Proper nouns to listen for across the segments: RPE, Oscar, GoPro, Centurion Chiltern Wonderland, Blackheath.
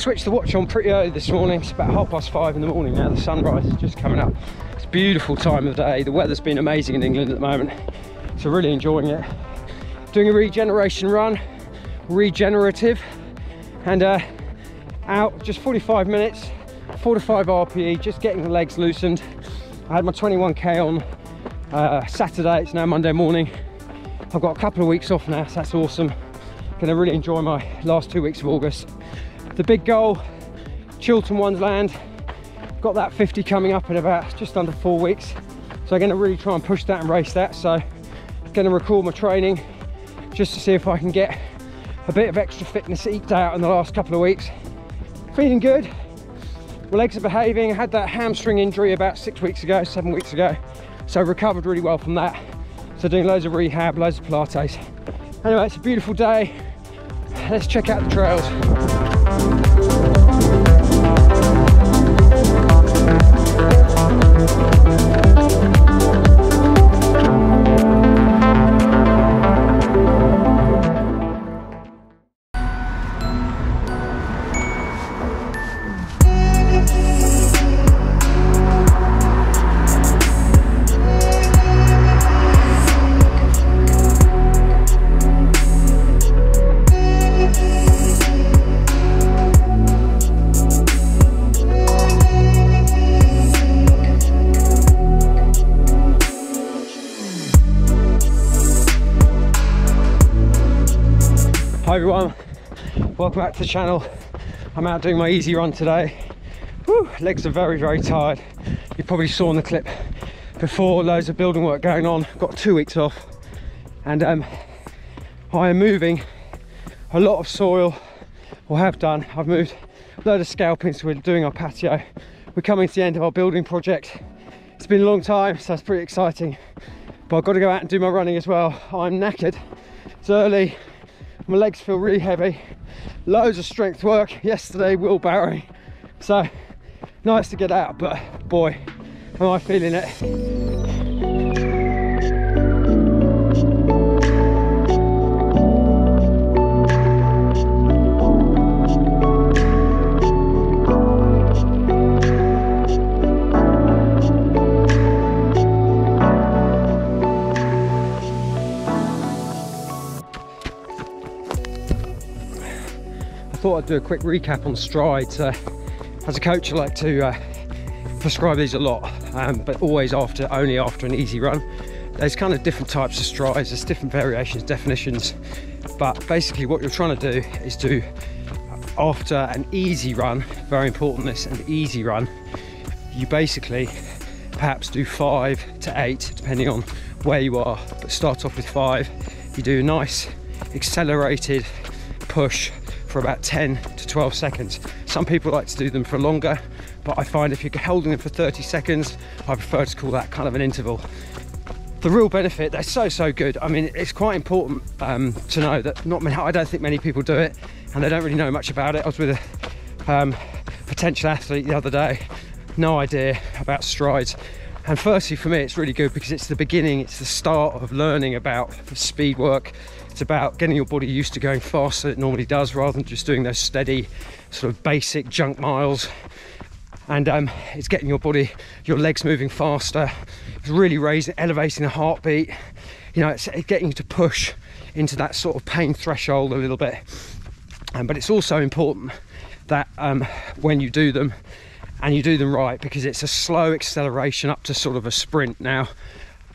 switched the watch on pretty early this morning. It's about 5:30 in the morning now. The sunrise is just coming up. It's a beautiful time of day. The weather's been amazing in England at the moment, so really enjoying it. Doing a regeneration run, regenerative, and out just 45 minutes, 4 to 5 RPE, just getting the legs loosened. I had my 21k on Saturday. It's now Monday morning. I've got a couple of weeks off now, so that's awesome. Gonna really enjoy my last 2 weeks of August. The big goal, Chiltern Wonderland, got that 50 coming up in about just under 4 weeks. So I'm gonna really try and push that and race that. So I'm gonna record my training just to see if I can get a bit of extra fitness eked out in the last couple of weeks. Feeling good, my legs are behaving. I had that hamstring injury about 7 weeks ago. So recovered really well from that. So doing loads of rehab, loads of Pilates. Anyway, it's a beautiful day. Let's check out the trails. Hi everyone, welcome back to the channel. I'm out doing my easy run today. Woo, legs are very tired. You probably saw in the clip before, loads of building work going on. Got 2 weeks off, and I am moving a lot of soil, or have done. I've moved a load of scalpings. We're doing our patio. We're coming to the end of our building project. It's been a long time, so it's pretty exciting. But I've got to go out and do my running as well. I'm knackered, it's early. My legs feel really heavy. Loads of strength work yesterday, wheel barrowing. So nice to get out, but boy, am I feeling it. Thought I'd do a quick recap on strides. As a coach I like to prescribe these a lot, but always only after an easy run. There's kind of different types of strides, there's different variations, definitions, but basically what you're trying to do is do after an easy run, very important this, an easy run, you basically perhaps do 5 to 8 depending on where you are, but start off with 5, you do a nice accelerated push for about 10 to 12 seconds. Some people like to do them for longer, but I find if you're holding them for 30 seconds, I prefer to call that kind of an interval. The real benefit, they're so good. I mean, it's quite important to know that I don't think many people do it, and they don't really know much about it. I was with a potential athlete the other day, no idea about strides. And firstly, for me, it's really good because it's the beginning, it's the start of learning about speed work. It's about getting your body used to going faster than it normally does, rather than just doing those steady sort of basic junk miles. And it's getting your body, your legs moving faster. It's really elevating the heartbeat. You know, it's getting you to push into that sort of pain threshold a little bit. But it's also important that when you do them, and you do them right, because it's a slow acceleration up to sort of a sprint. Now,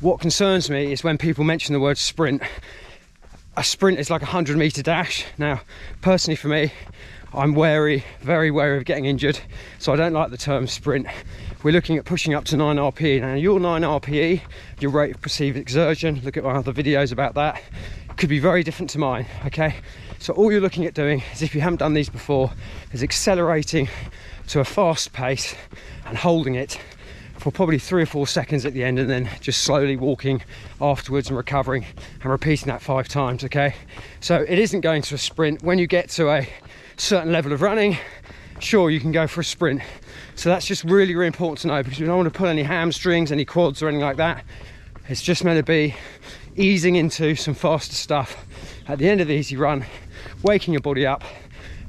what concerns me is when people mention the word sprint. A sprint is like a 100-meter dash. Now, personally for me, I'm wary, very wary of getting injured, so I don't like the term sprint. We're looking at pushing up to 9 RPE. Now, your 9 RPE, your rate of perceived exertion, look at my other videos about that, could be very different to mine, okay? So all you're looking at doing is, if you haven't done these before, is accelerating to a fast pace and holding it for probably 3 or 4 seconds at the end, and then just slowly walking afterwards and recovering and repeating that 5 times, okay? So it isn't going to a sprint. When you get to a certain level of running, sure, you can go for a sprint. So that's just really important to know, because we don't want to pull any hamstrings, any quads or anything like that. It's just meant to be easing into some faster stuff at the end of the easy run, waking your body up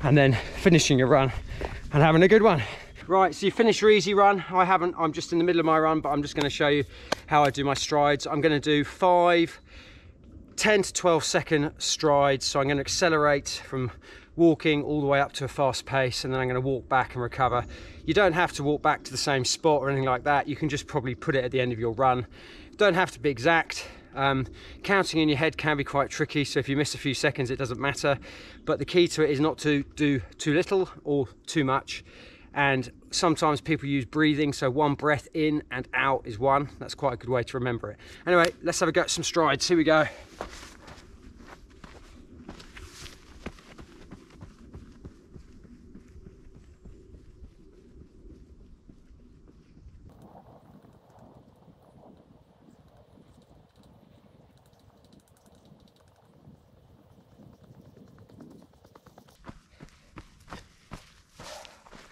and then finishing your run and having a good one. Right, so you finish your easy run. I haven't, I'm just in the middle of my run, but I'm just going to show you how I do my strides. I'm going to do 5 10- to 12-second strides. So I'm going to accelerate from walking all the way up to a fast pace, and then I'm going to walk back and recover. You don't have to walk back to the same spot or anything like that. You can just probably put it at the end of your run. Don't have to be exact. Counting in your head can be quite tricky, so if you miss a few seconds it doesn't matter, but the key to it is not to do too little or too much. And sometimes people use breathing, so one breath in and out is one. That's quite a good way to remember it. Anyway, let's have a go at some strides. Here we go.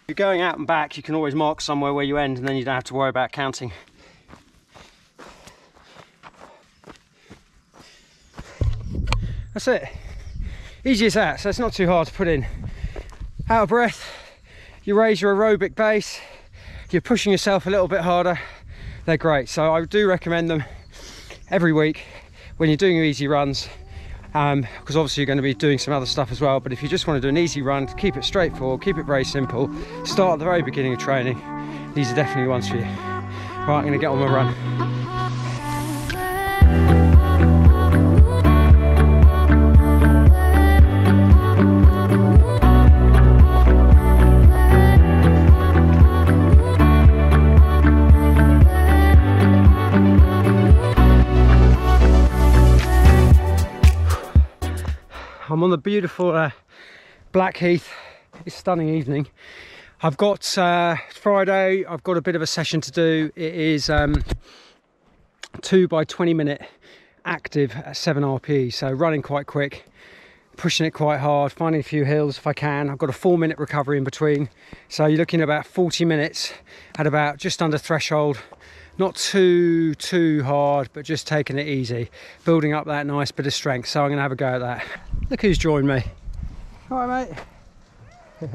If you're going out and back, you can always mark somewhere where you end, and then you don't have to worry about counting. That's it. Easy as that, so it's not too hard to put in. Out of breath, you raise your aerobic base, you're pushing yourself a little bit harder. They're great, so I do recommend them every week when you're doing your easy runs, because obviously you're going to be doing some other stuff as well. But if you just want to do an easy run, keep it straightforward, keep it very simple, start at the very beginning of training, these are definitely ones for you. Right, I'm going to get on my run. I'm on the beautiful Blackheath. It's a stunning evening. I've got Friday, I've got a bit of a session to do. It is 2 by 20 minute active at 7 RPE, so running quite quick, pushing it quite hard, finding a few hills if I can. I've got a 4 minute recovery in between, so you're looking at about 40 minutes at about just under threshold. Not too hard, but just taking it easy, building up that nice bit of strength. So I'm gonna have a go at that. Look who's joined me. All right, mate.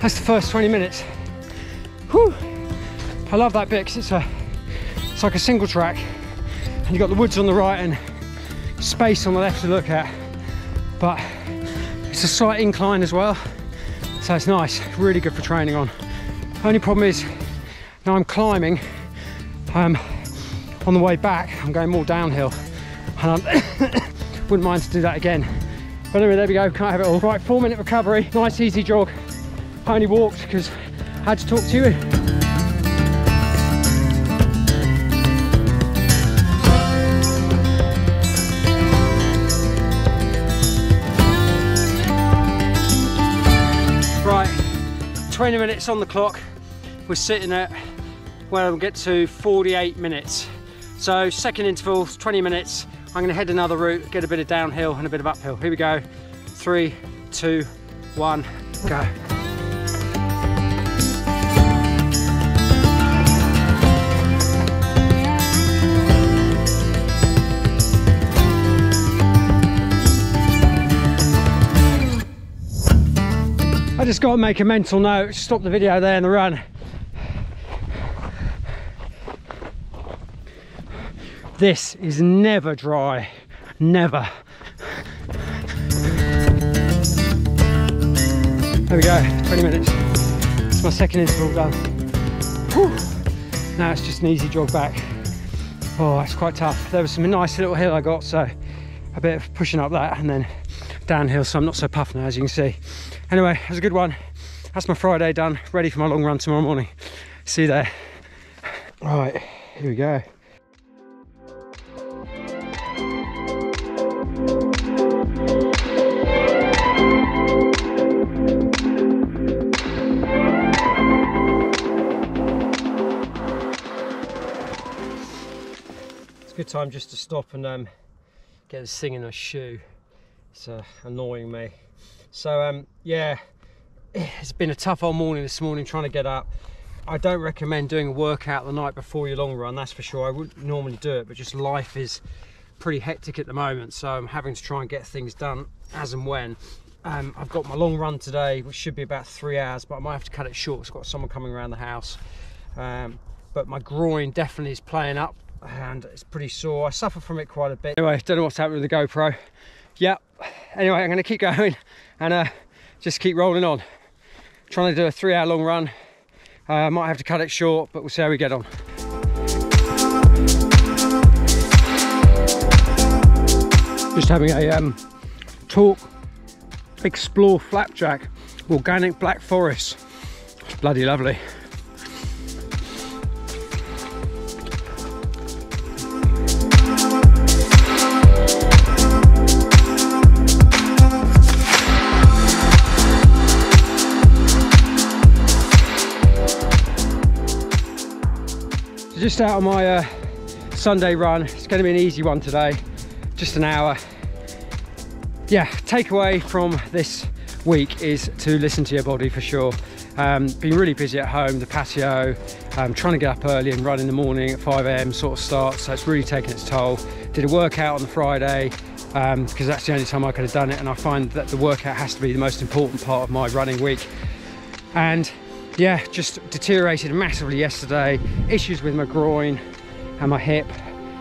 That's the first 20 minutes. Whew. I love that bit because it's like a single track, and you've got the woods on the right and space on the left to look at, but it's a slight incline as well, so it's nice, really good for training on. Only problem is now I'm climbing, on the way back I'm going more downhill, and I wouldn't mind to do that again, but anyway, there we go, can't have it all. Right, 4 minute recovery, nice easy jog. I only walked because I had to talk to you. Right, 20 minutes on the clock. We're sitting at, well, we'll get to 48 minutes. So second interval, 20 minutes. I'm gonna head another route, get a bit of downhill and a bit of uphill. Here we go. 3, 2, 1, go. I just got to make a mental note, stop the video there and the run. This is never dry, never. There we go, 20 minutes. It's my second interval done. Whew. Now it's just an easy jog back. Oh, it's quite tough. There was some nice little hill I got, so a bit of pushing up that and then downhill, so I'm not so puffed now, as you can see. Anyway, that was a good one. That's my Friday done, ready for my long run tomorrow morning. See you there. Right, here we go. It's a good time just to stop and get this thing in a shoe. that's annoying me. So yeah, it's been a tough old morning this morning trying to get up. I don't recommend doing a workout the night before your long run, that's for sure. I wouldn't normally do it, but just life is pretty hectic at the moment, so I'm having to try and get things done as and when. I've got my long run today, which should be about 3 hours, but I might have to cut it short. It's got someone coming around the house. But my groin definitely is playing up and it's pretty sore. I suffer from it quite a bit. Anyway, don't know what's happening with the GoPro. Yep. Anyway, I'm going to keep going and just keep rolling on. Trying to do a 3 hour long run. I might have to cut it short, but we'll see how we get on. Just having a talk, explore flapjack, organic black forest. It's bloody lovely. Just out on my Sunday run. It's going to be an easy one today, just an hour. Yeah, takeaway from this week is to listen to your body for sure. Been really busy at home, the patio, trying to get up early and run in the morning at 5 a.m. sort of start, so it's really taken its toll. Did a workout on the Friday because that's the only time I could have done it, and I find that the workout has to be the most important part of my running week. And yeah, just deteriorated massively yesterday. Issues with my groin and my hip.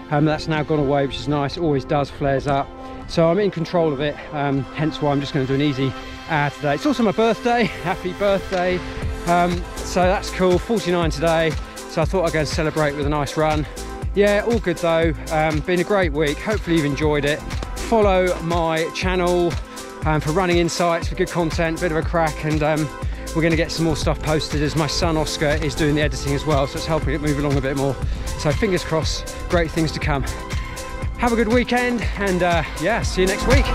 That's now gone away, which is nice. It always does, flares up. So I'm in control of it, hence why I'm just going to do an easy hour today. It's also my birthday. Happy birthday. So that's cool. 49 today. So I thought I'd go and celebrate with a nice run. Yeah, all good though. Been a great week. Hopefully you've enjoyed it. Follow my channel for running insights, for good content, bit of a crack, and we're going to get some more stuff posted as my son Oscar is doing the editing as well, so it's helping it move along a bit more. So fingers crossed, great things to come. Have a good weekend and yeah, see you next week.